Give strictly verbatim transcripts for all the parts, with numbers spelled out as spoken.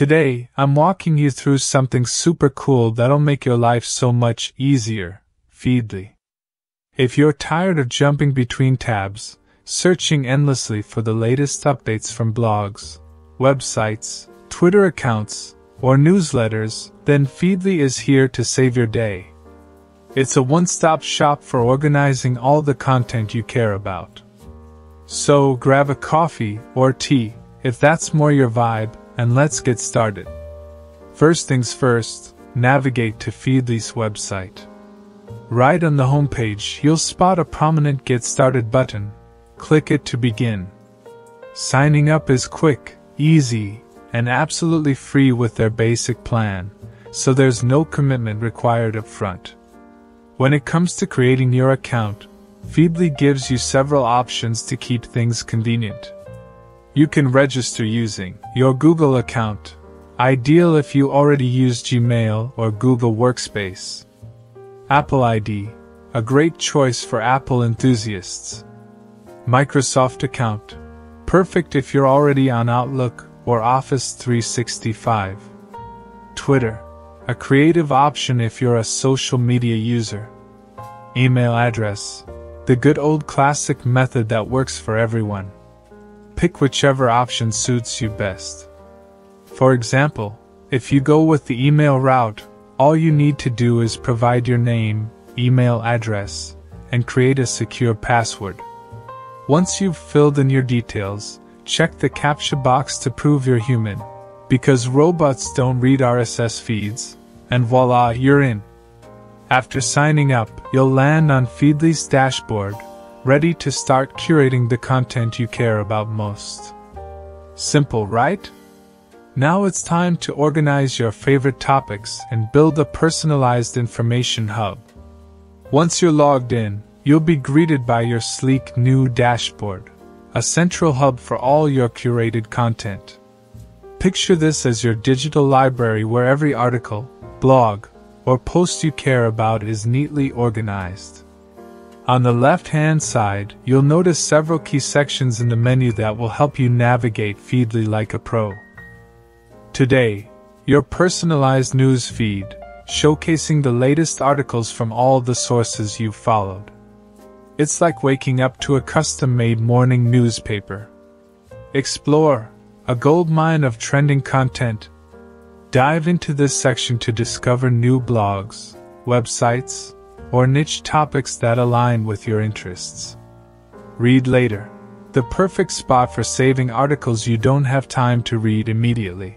Today, I'm walking you through something super cool that'll make your life so much easier, Feedly. If you're tired of jumping between tabs, searching endlessly for the latest updates from blogs, websites, Twitter accounts, or newsletters, then Feedly is here to save your day. It's a one-stop shop for organizing all the content you care about. So grab a coffee or tea, if that's more your vibe, and let's get started. First things first, navigate to Feedly's website. Right on the homepage, you'll spot a prominent Get Started button. Click it to begin. Signing up is quick, easy, and absolutely free with their basic plan, so there's no commitment required up front. When it comes to creating your account, Feedly gives you several options to keep things convenient. You can register using your Google account, ideal if you already use Gmail or Google Workspace. Apple I D, a great choice for Apple enthusiasts. Microsoft account, perfect if you're already on Outlook or Office three sixty-five. Twitter, a creative option if you're a social media user. Email address, the good old classic method that works for everyone. Pick whichever option suits you best. For example, if you go with the email route, all you need to do is provide your name, email address, and create a secure password. Once you've filled in your details, check the CAPTCHA box to prove you're human, because robots don't read R S S feeds, and voila, you're in. After signing up, you'll land on Feedly's dashboard, ready to start curating the content you care about most. Simple, right? Now it's time to organize your favorite topics and build a personalized information hub. Once you're logged in, you'll be greeted by your sleek new dashboard, a central hub for all your curated content. Picture this as your digital library where every article, blog, or post you care about is neatly organized. On the left-hand side, you'll notice several key sections in the menu that will help you navigate Feedly like a pro. Today, your personalized news feed, showcasing the latest articles from all the sources you've followed. It's like waking up to a custom-made morning newspaper. Explore, a goldmine of trending content. Dive into this section to discover new blogs, websites, or niche topics that align with your interests. Read later, the perfect spot for saving articles you don't have time to read immediately.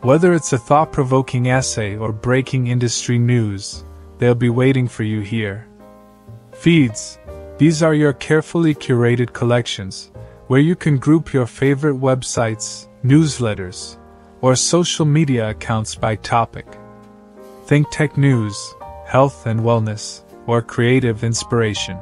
Whether it's a thought-provoking essay or breaking industry news, they'll be waiting for you here. Feeds, these are your carefully curated collections, where you can group your favorite websites, newsletters, or social media accounts by topic. Think tech news, health and wellness, or creative inspiration.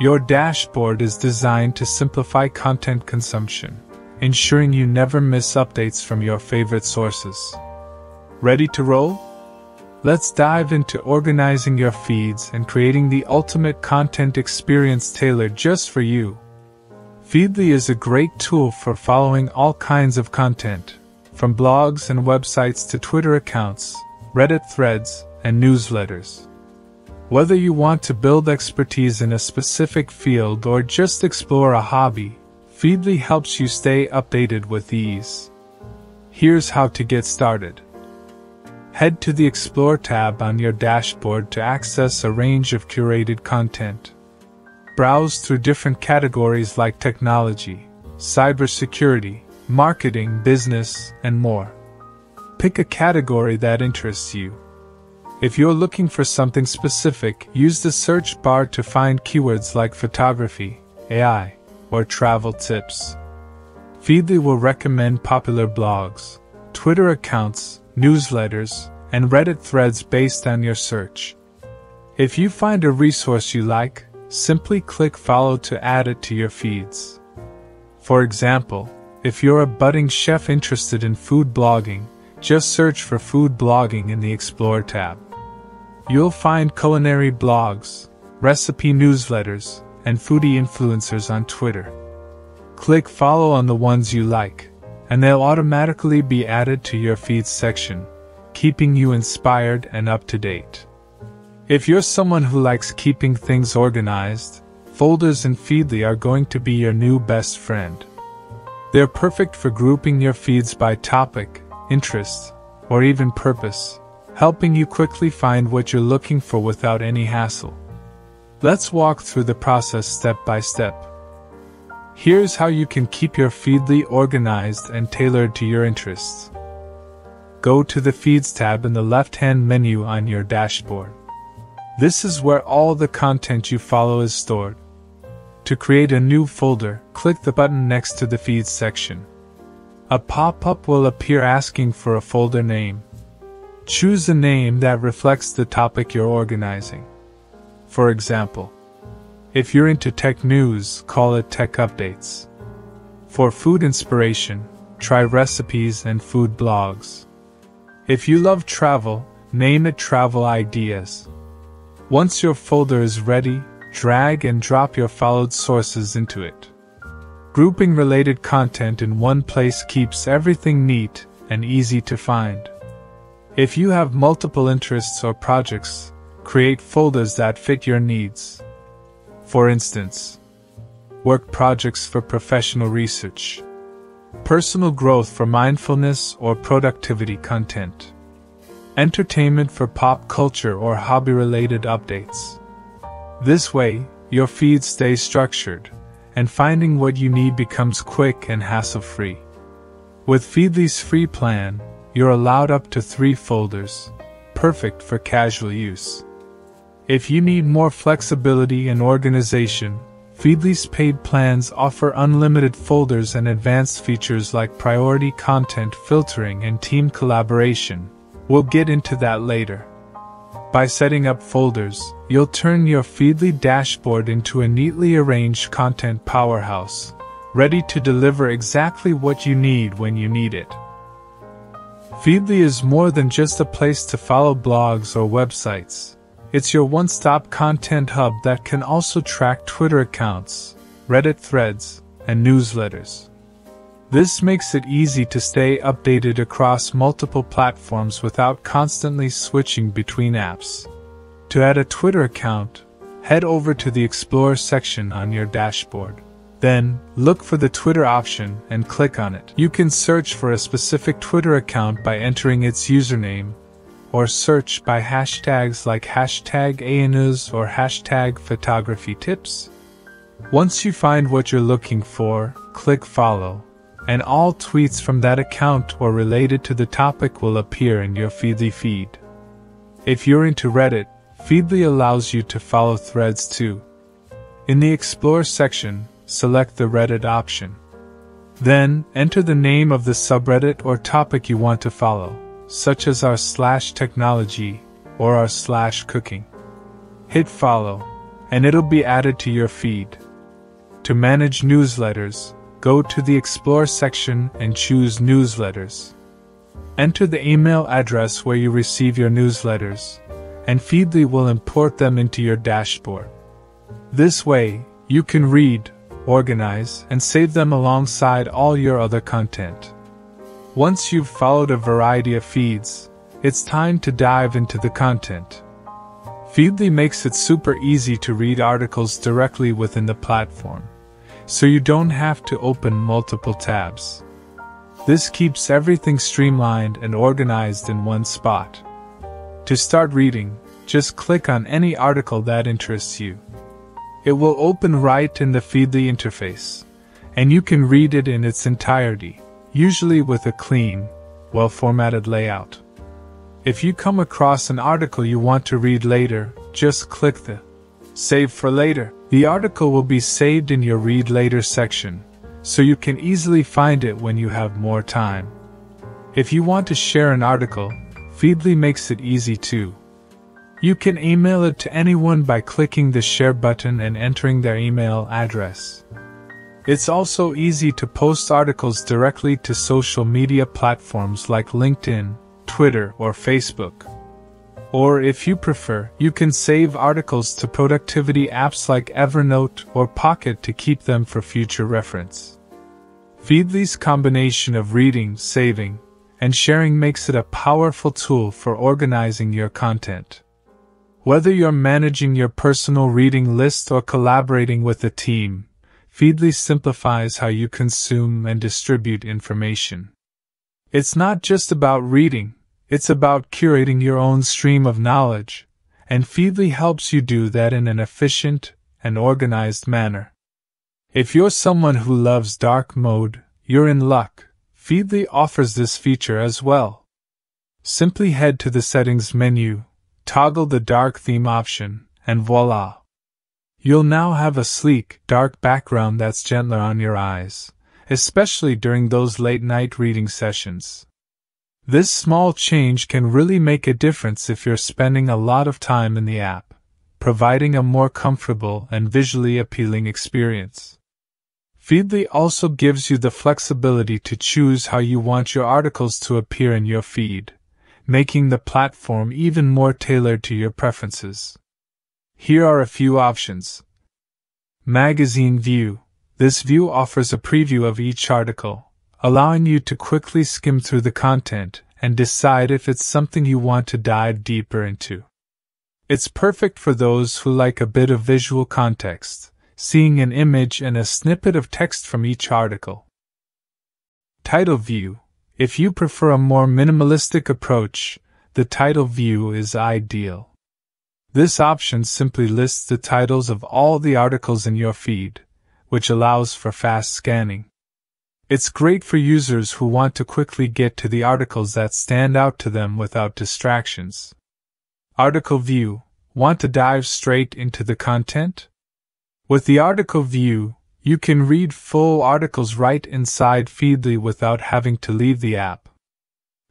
Your dashboard is designed to simplify content consumption, ensuring you never miss updates from your favorite sources. Ready to roll? Let's dive into organizing your feeds and creating the ultimate content experience tailored just for you. Feedly is a great tool for following all kinds of content, from blogs and websites to Twitter accounts, Reddit threads, and newsletters. Whether you want to build expertise in a specific field or just explore a hobby, Feedly helps you stay updated with ease. Here's how to get started. Head to the Explore tab on your dashboard to access a range of curated content. Browse through different categories like technology, cybersecurity, marketing, business, and more. Pick a category that interests you. If you're looking for something specific, use the search bar to find keywords like photography, A I, or travel tips. Feedly will recommend popular blogs, Twitter accounts, newsletters, and Reddit threads based on your search. If you find a resource you like, simply click Follow to add it to your feeds. For example, if you're a budding chef interested in food blogging, just search for food blogging in the Explore tab. You'll find culinary blogs, recipe newsletters, and foodie influencers on Twitter. Click Follow on the ones you like, and they'll automatically be added to your feeds section, keeping you inspired and up to date. If you're someone who likes keeping things organized, folders in Feedly are going to be your new best friend. They're perfect for grouping your feeds by topic, interest, or even purpose, helping you quickly find what you're looking for without any hassle. Let's walk through the process step by step. Here's how you can keep your Feedly organized and tailored to your interests. Go to the Feeds tab in the left-hand menu on your dashboard. This is where all the content you follow is stored. To create a new folder, click the button next to the Feeds section. A pop-up will appear asking for a folder name. Choose a name that reflects the topic you're organizing. For example, if you're into tech news, call it Tech Updates. For food inspiration, try recipes and food blogs. If you love travel, name it Travel Ideas. Once your folder is ready, drag and drop your followed sources into it. Grouping related content in one place keeps everything neat and easy to find. If you have multiple interests or projects, create folders that fit your needs. For instance, work projects for professional research, personal growth for mindfulness or productivity content, entertainment for pop culture or hobby-related updates. This way, your feed stays structured, and finding what you need becomes quick and hassle-free. With Feedly's free plan, you're allowed up to three folders, perfect for casual use. If you need more flexibility and organization, Feedly's paid plans offer unlimited folders and advanced features like priority content filtering and team collaboration. We'll get into that later. By setting up folders, you'll turn your Feedly dashboard into a neatly arranged content powerhouse, ready to deliver exactly what you need when you need it. Feedly is more than just a place to follow blogs or websites. It's your one-stop content hub that can also track Twitter accounts, Reddit threads, and newsletters. This makes it easy to stay updated across multiple platforms without constantly switching between apps. To add a Twitter account, head over to the Explore section on your dashboard. Then, look for the Twitter option and click on it. You can search for a specific Twitter account by entering its username, or search by hashtags like hashtag A N Us or hashtag photography tips. Once you find what you're looking for, click follow, and all tweets from that account or related to the topic will appear in your Feedly feed. If you're into Reddit, Feedly allows you to follow threads too. In the Explore section, select the Reddit option. Then, enter the name of the subreddit or topic you want to follow, such as our slash technology or our slash cooking. Hit follow, and it'll be added to your feed. To manage newsletters, go to the Explore section and choose Newsletters. Enter the email address where you receive your newsletters, and Feedly will import them into your dashboard. This way, you can read, organize, and save them alongside all your other content. Once you've followed a variety of feeds, it's time to dive into the content. Feedly makes it super easy to read articles directly within the platform, so you don't have to open multiple tabs. This keeps everything streamlined and organized in one spot. To start reading, just click on any article that interests you. It will open right in the Feedly interface, and you can read it in its entirety, usually with a clean, well-formatted layout. If you come across an article you want to read later, just click the Save for Later. The article will be saved in your Read Later section, so you can easily find it when you have more time. If you want to share an article, Feedly makes it easy too. You can email it to anyone by clicking the Share button and entering their email address. It's also easy to post articles directly to social media platforms like LinkedIn, Twitter, or Facebook. Or if you prefer, you can save articles to productivity apps like Evernote or Pocket to keep them for future reference. Feedly's combination of reading, saving, and sharing makes it a powerful tool for organizing your content. Whether you're managing your personal reading list or collaborating with a team, Feedly simplifies how you consume and distribute information. It's not just about reading, it's about curating your own stream of knowledge, and Feedly helps you do that in an efficient and organized manner. If you're someone who loves dark mode, you're in luck. Feedly offers this feature as well. Simply head to the settings menu, toggle the dark theme option, and voila! You'll now have a sleek, dark background that's gentler on your eyes, especially during those late-night reading sessions. This small change can really make a difference if you're spending a lot of time in the app, providing a more comfortable and visually appealing experience. Feedly also gives you the flexibility to choose how you want your articles to appear in your feed, making the platform even more tailored to your preferences. Here are a few options. Magazine View. This view offers a preview of each article, allowing you to quickly skim through the content and decide if it's something you want to dive deeper into. It's perfect for those who like a bit of visual context, seeing an image and a snippet of text from each article. Title View. If you prefer a more minimalistic approach, the title view is ideal. This option simply lists the titles of all the articles in your feed, which allows for fast scanning. It's great for users who want to quickly get to the articles that stand out to them without distractions. Article View. Want to dive straight into the content? With the article view, you can read full articles right inside Feedly without having to leave the app.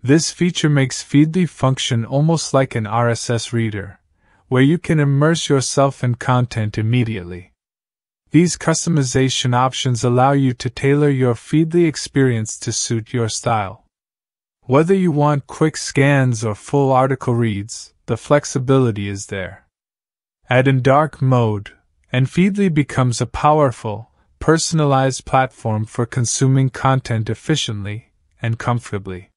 This feature makes Feedly function almost like an R S S reader, where you can immerse yourself in content immediately. These customization options allow you to tailor your Feedly experience to suit your style. Whether you want quick scans or full article reads, the flexibility is there. Add in dark mode, and Feedly becomes a powerful, personalized platform for consuming content efficiently and comfortably.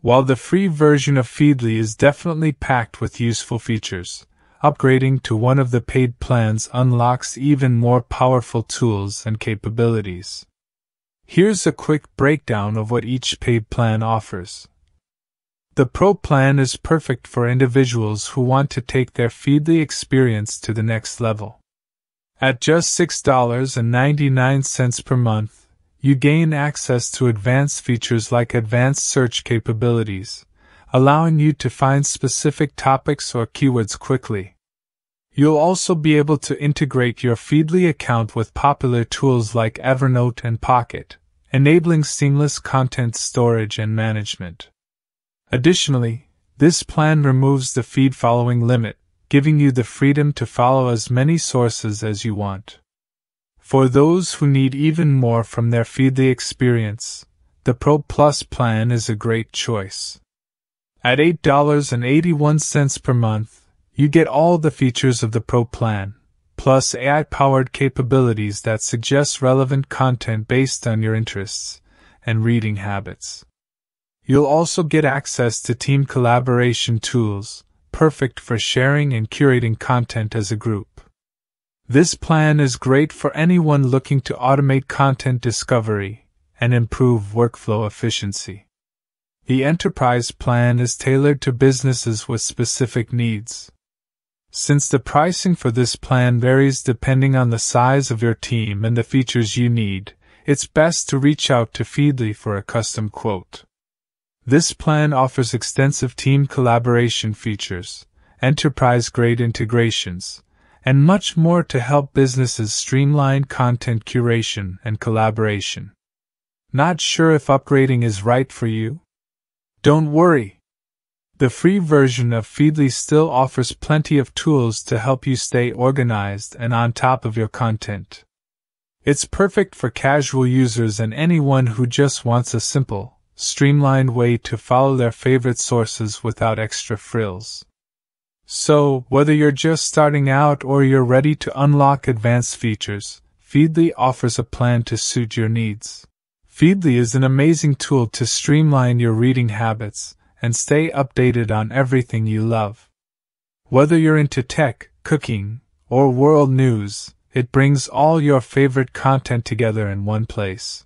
While the free version of Feedly is definitely packed with useful features, upgrading to one of the paid plans unlocks even more powerful tools and capabilities. Here's a quick breakdown of what each paid plan offers. The Pro plan is perfect for individuals who want to take their Feedly experience to the next level. At just six dollars and ninety-nine cents per month, you gain access to advanced features like advanced search capabilities, allowing you to find specific topics or keywords quickly. You'll also be able to integrate your Feedly account with popular tools like Evernote and Pocket, enabling seamless content storage and management. Additionally, this plan removes the feed following limit, giving you the freedom to follow as many sources as you want. For those who need even more from their Feedly experience, the Pro Plus plan is a great choice. At eight dollars and eighty-one cents per month, you get all the features of the Pro plan, plus A I-powered capabilities that suggest relevant content based on your interests and reading habits. You'll also get access to team collaboration tools, perfect for sharing and curating content as a group. This plan is great for anyone looking to automate content discovery and improve workflow efficiency. The Enterprise plan is tailored to businesses with specific needs. Since the pricing for this plan varies depending on the size of your team and the features you need, it's best to reach out to Feedly for a custom quote. This plan offers extensive team collaboration features, enterprise-grade integrations, and much more to help businesses streamline content curation and collaboration. Not sure if upgrading is right for you? Don't worry. The free version of Feedly still offers plenty of tools to help you stay organized and on top of your content. It's perfect for casual users and anyone who just wants a simple, streamlined way to follow their favorite sources without extra frills. So, whether you're just starting out or you're ready to unlock advanced features, Feedly offers a plan to suit your needs. Feedly is an amazing tool to streamline your reading habits and stay updated on everything you love. Whether you're into tech, cooking, or world news, it brings all your favorite content together in one place.